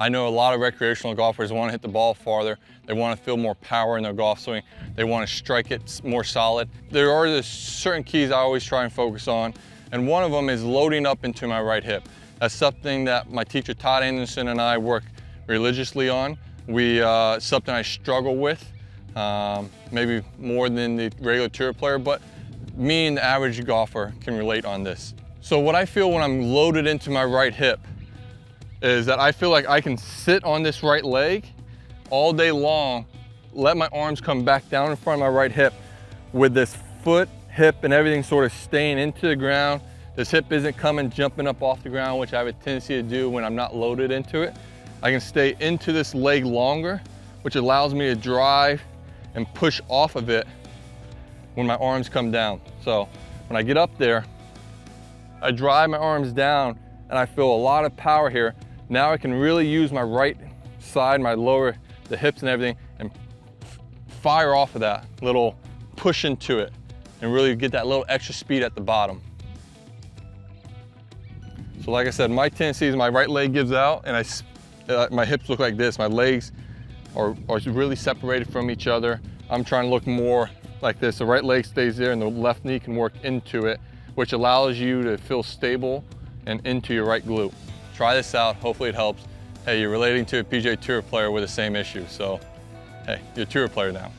I know a lot of recreational golfers want to hit the ball farther. They want to feel more power in their golf swing. They want to strike it more solid. There are the certain keys I always try and focus on, and one of them is loading up into my right hip. That's something that my teacher Todd Anderson and I work religiously on. Something I struggle with, maybe more than the regular tour player, but me and the average golfer can relate on this. So what I feel when I'm loaded into my right hip is that I feel like I can sit on this right leg all day long, let my arms come back down in front of my right hip with this foot, hip, and everything sort of staying into the ground. This hip isn't coming, jumping up off the ground, which I have a tendency to do when I'm not loaded into it. I can stay into this leg longer, which allows me to drive and push off of it when my arms come down. So when I get up there, I drive my arms down and I feel a lot of power here. Now I can really use my right side, my lower, the hips and everything, and fire off of that little push into it and really get that little extra speed at the bottom. So like I said, my tendency is my right leg gives out and my hips look like this. My legs are really separated from each other. I'm trying to look more like this. The right leg stays there and the left knee can work into it, which allows you to feel stable and into your right glute. Try this out, hopefully it helps. Hey, you're relating to a PGA Tour player with the same issue, so hey, you're a Tour player now.